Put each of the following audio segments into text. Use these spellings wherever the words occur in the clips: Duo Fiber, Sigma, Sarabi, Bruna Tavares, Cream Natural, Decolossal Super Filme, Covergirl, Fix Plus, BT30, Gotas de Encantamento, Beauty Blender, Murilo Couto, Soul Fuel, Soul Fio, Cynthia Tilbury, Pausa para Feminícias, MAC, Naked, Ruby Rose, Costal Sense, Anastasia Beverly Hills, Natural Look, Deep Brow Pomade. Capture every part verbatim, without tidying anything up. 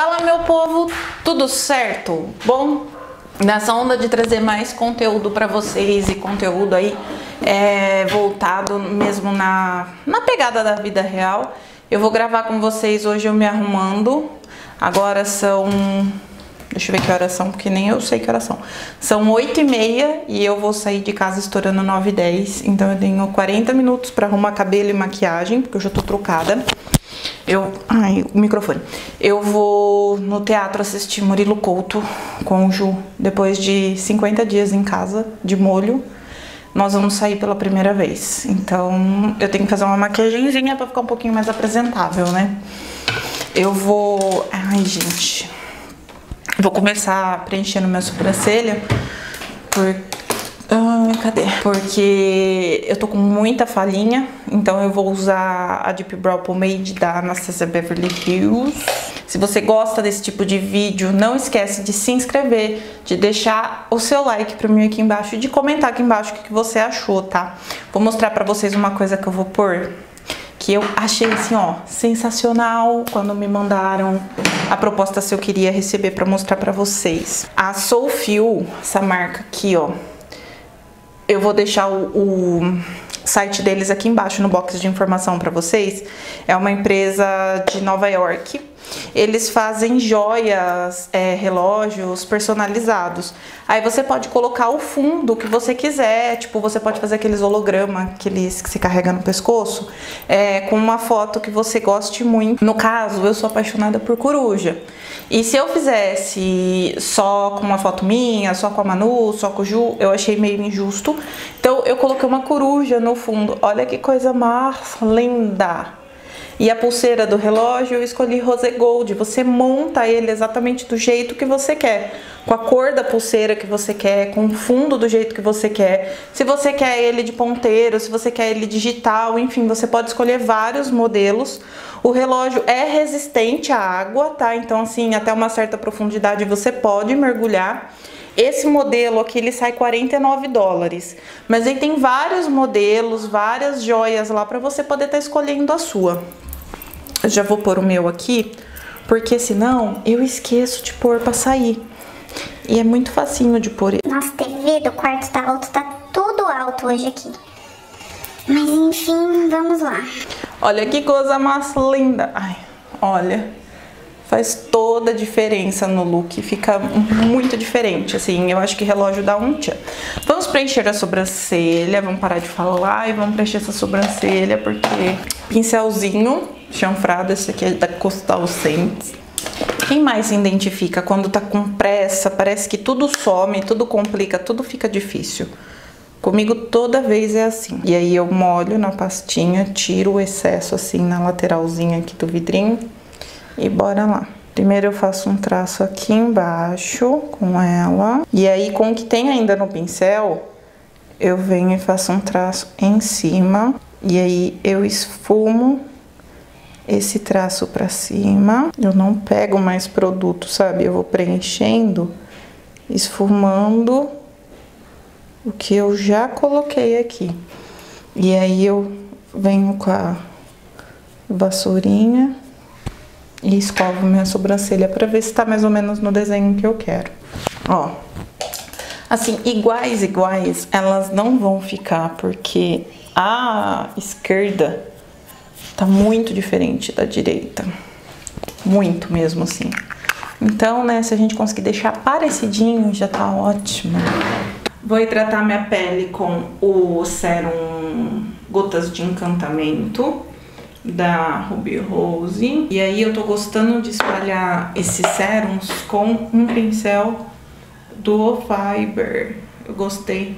Fala, meu povo, tudo certo? Bom, nessa onda de trazer mais conteúdo pra vocês e conteúdo aí é, voltado mesmo na, na pegada da vida real, eu vou gravar com vocês hoje eu me arrumando. Agora são... deixa eu ver que horas são, porque nem eu sei que horas são. São oito e meia e eu vou sair de casa estourando nove e dez. Então eu tenho quarenta minutos pra arrumar cabelo e maquiagem, porque eu já tô trocada. Eu... ai, o microfone. Eu vou no teatro assistir Murilo Couto com o Ju, depois de cinquenta dias em casa, de molho. Nós vamos sair pela primeira vez. Então eu tenho que fazer uma maquiagemzinha pra ficar um pouquinho mais apresentável, né? Eu vou... ai, gente... vou começar preenchendo minha sobrancelha, por... ah, cadê? Porque eu tô com muita falhinha, então eu vou usar a Deep Brow Pomade da Anastasia Beverly Hills. Se você gosta desse tipo de vídeo, não esquece de se inscrever, de deixar o seu like pra mim aqui embaixo e de comentar aqui embaixo o que você achou, tá? Vou mostrar pra vocês uma coisa que eu vou pôr, que eu achei assim, ó, sensacional quando me mandaram a proposta se eu queria receber pra mostrar pra vocês. A Soul Fuel, essa marca aqui, ó, eu vou deixar o, o site deles aqui embaixo no box de informação pra vocês. É uma empresa de Nova York. Eles fazem joias, é, relógios personalizados. Aí você pode colocar o fundo que você quiser. Tipo, você pode fazer aqueles holograma, aqueles que se carrega no pescoço, é, com uma foto que você goste muito. No caso, eu sou apaixonada por coruja. E se eu fizesse só com uma foto minha, só com a Manu, só com o Ju, eu achei meio injusto. Então eu coloquei uma coruja no fundo. Olha que coisa mais linda! E a pulseira do relógio eu escolhi Rose Gold. Você monta ele exatamente do jeito que você quer, com a cor da pulseira que você quer, com o fundo do jeito que você quer. Se você quer ele de ponteiro, se você quer ele digital, enfim, você pode escolher vários modelos. O relógio é resistente à água, tá? Então assim, até uma certa profundidade você pode mergulhar. Esse modelo aqui, ele sai quarenta e nove dólares, mas aí tem vários modelos, várias joias lá pra você poder estar escolhendo a sua. Eu já vou pôr o meu aqui, porque senão eu esqueço de pôr pra sair. E é muito facinho de pôr. Nossa, a T V do quarto tá alto, tá tudo alto hoje aqui. Mas enfim, vamos lá. Olha que coisa mais linda. Ai, olha... faz toda a diferença no look, fica muito diferente, assim, eu acho que relógio dá um tchan. Vamos preencher a sobrancelha, vamos parar de falar e vamos preencher essa sobrancelha, porque pincelzinho chanfrado, esse aqui é da Costal Sense. Quem mais se identifica quando tá com pressa, parece que tudo some, tudo complica, tudo fica difícil. Comigo toda vez é assim. E aí eu molho na pastinha, tiro o excesso assim na lateralzinha aqui do vidrinho. E bora lá. Primeiro eu faço um traço aqui embaixo com ela. E aí com o que tem ainda no pincel, eu venho e faço um traço em cima. E aí eu esfumo esse traço pra cima. Eu não pego mais produto, sabe? Eu vou preenchendo, esfumando o que eu já coloquei aqui. E aí eu venho com a vassourinha e escovo minha sobrancelha pra ver se tá mais ou menos no desenho que eu quero. Ó, assim, iguais, iguais, elas não vão ficar, porque a esquerda tá muito diferente da direita. Muito mesmo, assim. Então, né, se a gente conseguir deixar parecidinho, já tá ótimo. Vou hidratar minha pele com o sérum Gotas de Encantamento da Ruby Rose. E aí eu tô gostando de espalhar esses sérums com um pincel Duo Fiber. Eu gostei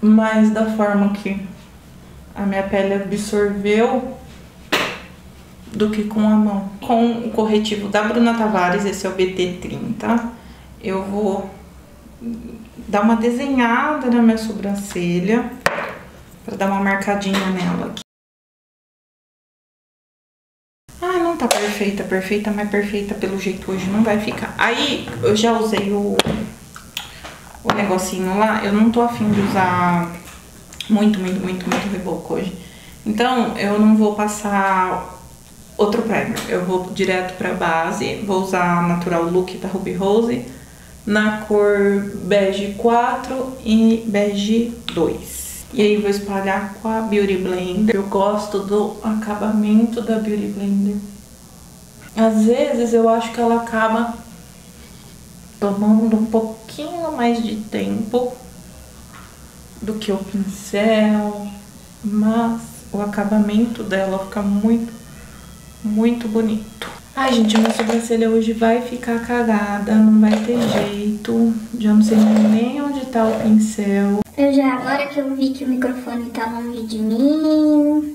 mais da forma que a minha pele absorveu do que com a mão. Com o corretivo da Bruna Tavares, esse é o B T trinta, eu vou dar uma desenhada na minha sobrancelha pra dar uma marcadinha nela aqui. Tá perfeita, perfeita, mas perfeita pelo jeito hoje não vai ficar. Aí eu já usei o, o negocinho lá, eu não tô afim de usar muito, muito, muito, muito reboco hoje. Então eu não vou passar outro primer. Eu vou direto pra base, vou usar a Natural Look da Ruby Rose na cor bege quatro e bege dois. E aí vou espalhar com a Beauty Blender. Eu gosto do acabamento da Beauty Blender. Às vezes eu acho que ela acaba tomando um pouquinho mais de tempo do que o pincel, mas o acabamento dela fica muito, muito bonito. Ai, gente, minha sobrancelha hoje vai ficar cagada, não vai ter jeito. Já não sei nem onde tá o pincel. Eu já, agora que eu vi que o microfone tá longe de mim...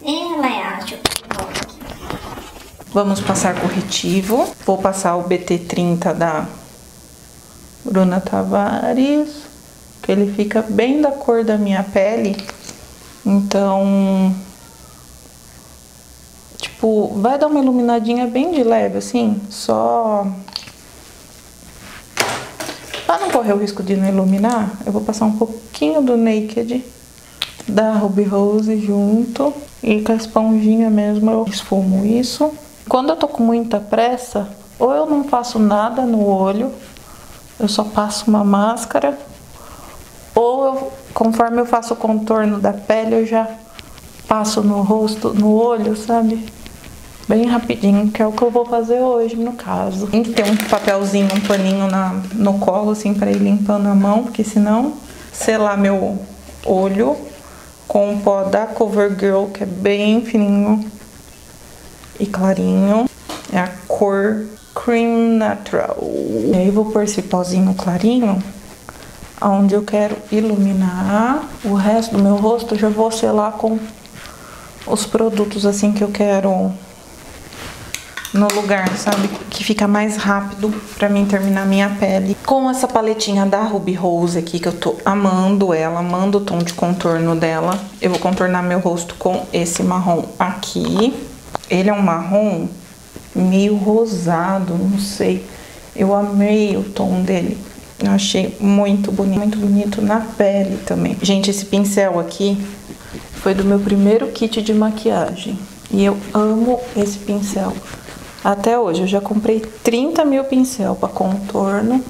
Ela é ágil. Vamos passar corretivo. Vou passar o B T trinta da Bruna Tavares, que ele fica bem da cor da minha pele. Então... tipo, vai dar uma iluminadinha bem de leve, assim, só... pra não correr o risco de não iluminar, eu vou passar um pouquinho do Naked da Ruby Rose junto. E com a esponjinha mesmo eu esfumo isso. Quando eu tô com muita pressa, ou eu não faço nada no olho, eu só passo uma máscara, ou eu, conforme eu faço o contorno da pele, eu já... passo no rosto, no olho, sabe? Bem rapidinho, que é o que eu vou fazer hoje, no caso. Tem que ter um papelzinho, um paninho na, no colo, assim, pra ir limpando a mão, porque senão selar meu olho com o pó da Covergirl, que é bem fininho e clarinho. É a cor Cream Natural. E aí vou pôr esse pozinho clarinho, onde eu quero iluminar. O resto do meu rosto eu já vou selar com... os produtos assim que eu quero no lugar, sabe? Que fica mais rápido pra mim terminar minha pele. Com essa paletinha da Ruby Rose aqui, que eu tô amando ela, amando o tom de contorno dela. Eu vou contornar meu rosto com esse marrom aqui. Ele é um marrom meio rosado, não sei. Eu amei o tom dele. Eu achei muito bonito, muito bonito na pele também. Gente, esse pincel aqui... foi do meu primeiro kit de maquiagem. E eu amo esse pincel. Até hoje, eu já comprei trinta mil pincel para contorno.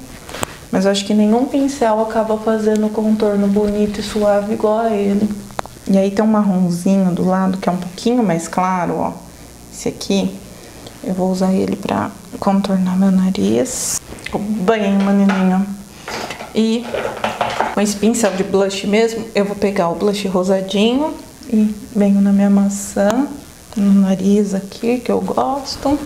Mas eu acho que nenhum pincel acaba fazendo contorno bonito e suave igual a ele. E aí tem um marronzinho do lado, que é um pouquinho mais claro, ó. Esse aqui. Eu vou usar ele pra contornar meu nariz. Ficou bem, menininha. E... com esse pincel de blush mesmo, eu vou pegar o blush rosadinho e venho na minha maçã, no nariz aqui, que eu gosto.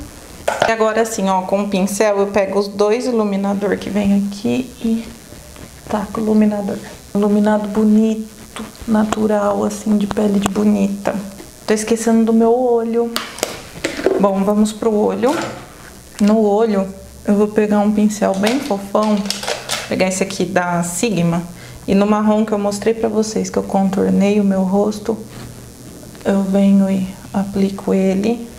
E agora assim, ó, com o pincel eu pego os dois iluminadores que vem aqui e taco o iluminador. Iluminado bonito, natural, assim, de pele de bonita. Tô esquecendo do meu olho. Bom, vamos pro olho. No olho, eu vou pegar um pincel bem fofão, pegar esse aqui da Sigma. E no marrom que eu mostrei pra vocês, que eu contornei o meu rosto, eu venho e aplico ele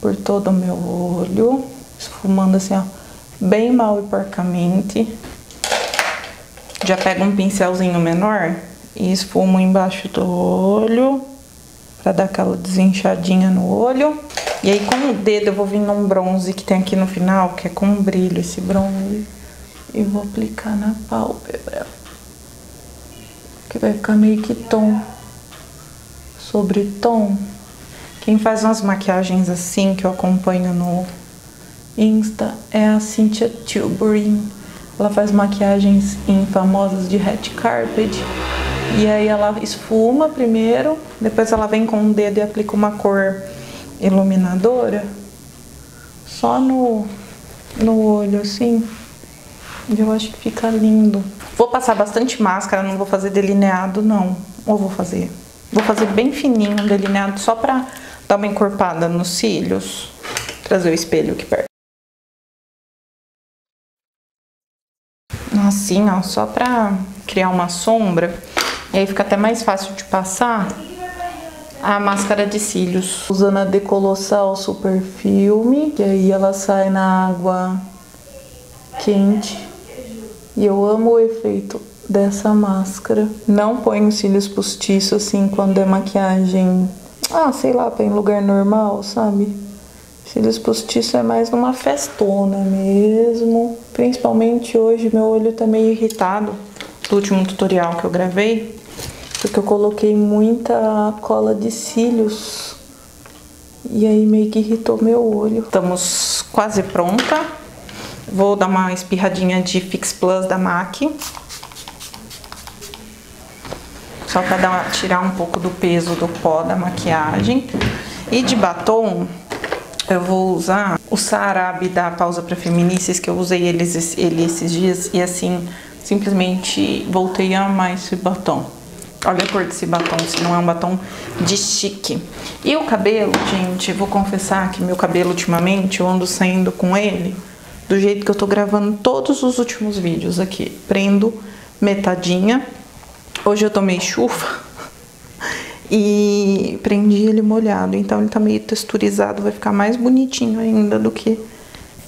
por todo o meu olho, esfumando assim, ó, bem mal e porcamente. Já pego um pincelzinho menor e esfumo embaixo do olho, pra dar aquela desinchadinha no olho. E aí com o dedo eu vou vir num bronze que tem aqui no final, que é com brilho esse bronze, e vou aplicar na pálpebra. Que vai ficar meio que tom sobre tom. Quem faz umas maquiagens assim, que eu acompanho no Insta, é a Cynthia Tilbury. Ela faz maquiagens em famosas de red carpet. E aí ela esfuma primeiro, depois ela vem com o dedo e aplica uma cor iluminadora. Só no, no olho, assim. E eu acho que fica lindo. Vou passar bastante máscara, não vou fazer delineado, não. Ou vou fazer? Vou fazer bem fininho um delineado só pra dar uma encorpada nos cílios. Trazer o espelho aqui perto. Assim, ó, só pra criar uma sombra. E aí fica até mais fácil de passar a máscara de cílios. Usando a Decolossal Super Filme, que aí ela sai na água quente. E eu amo o efeito dessa máscara. Não ponho cílios postiços assim quando é maquiagem ah, sei lá, pra ir em lugar normal, sabe? Cílios postiço é mais numa festona mesmo. Principalmente hoje meu olho tá meio irritado do último tutorial que eu gravei, porque eu coloquei muita cola de cílios e aí meio que irritou meu olho. Estamos quase pronta. Vou dar uma espirradinha de Fix Plus da MAC, só pra dar, tirar um pouco do peso do pó da maquiagem. E de batom eu vou usar o Sarabi da Pausa para Feminícias, que eu usei ele, ele esses dias e assim, simplesmente voltei a amar esse batom. Olha a cor desse batom, se não é um batom de chique. E o cabelo, gente, vou confessar que meu cabelo ultimamente, eu ando saindo com ele do jeito que eu tô gravando todos os últimos vídeos aqui. Prendo metadinha, hoje eu tomei chuva e prendi ele molhado, então ele tá meio texturizado, vai ficar mais bonitinho ainda do que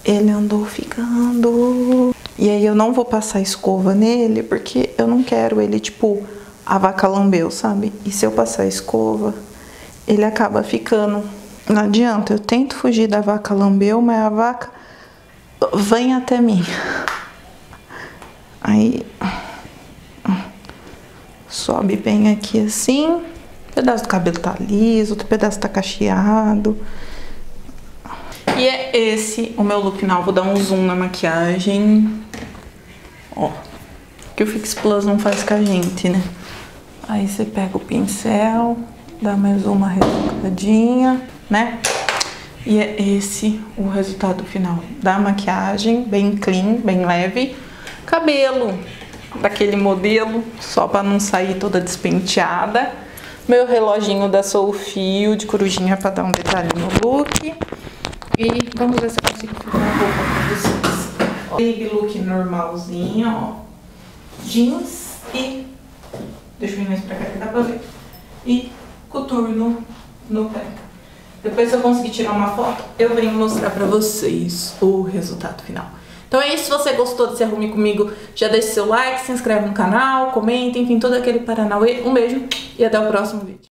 ele andou ficando. E aí eu não vou passar escova nele, porque eu não quero ele tipo a vaca lambeu, sabe? E se eu passar escova, ele acaba ficando. Não adianta, eu tento fugir da vaca lambeu, mas a vaca vem até mim. Aí sobe bem aqui assim. Um pedaço do cabelo tá liso, outro pedaço tá cacheado. E é esse o meu look final. Vou dar um zoom na maquiagem. Ó, que o Fix Plus não faz com a gente, né? Aí você pega o pincel, dá mais uma retocadinha, né? E é esse o resultado final da maquiagem. Bem clean, bem leve. Cabelo daquele modelo, só pra não sair toda despenteada. Meu reloginho da Soul Fio de corujinha pra dar um detalhe no look. E vamos ver se eu consigo filmar um pouco pra vocês. Ó, baby look normalzinho, ó. Jeans e... deixa eu vir mais pra cá que dá pra ver. E coturno no pé. Depois se eu conseguir tirar uma foto, eu venho mostrar pra vocês o resultado final. Então é isso, se você gostou desse Arrume Comigo, já deixa seu like, se inscreve no canal, comenta, enfim, todo aquele paranauê. Um beijo e até o próximo vídeo.